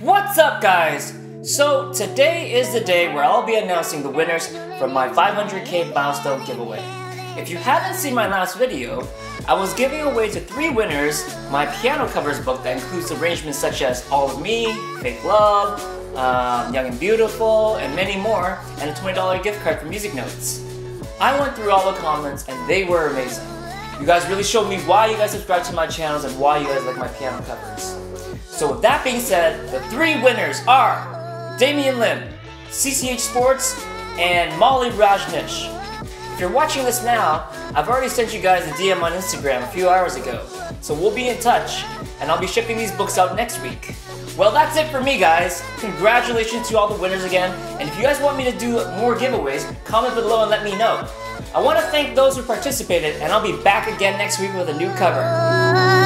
What's up, guys? So today is the day where I'll be announcing the winners from my 500k milestone giveaway. If you haven't seen my last video, I was giving away to 3 winners my piano covers book that includes arrangements such as All of Me, Fake Love, Young and Beautiful, and many more, and a $20 gift card from Music Notes. I went through all the comments and they were amazing. You guys really showed me why you guys subscribe to my channels and why you guys like my piano covers. So with that being said, the 3 winners are Damian Lim, CCH Sports, and Molly Rajnish. If you're watching this now, I've already sent you guys a DM on Instagram a few hours ago. So we'll be in touch, and I'll be shipping these books out next week. Well, that's it for me, guys. Congratulations to all the winners again. And if you guys want me to do more giveaways, comment below and let me know. I want to thank those who participated, and I'll be back again next week with a new cover.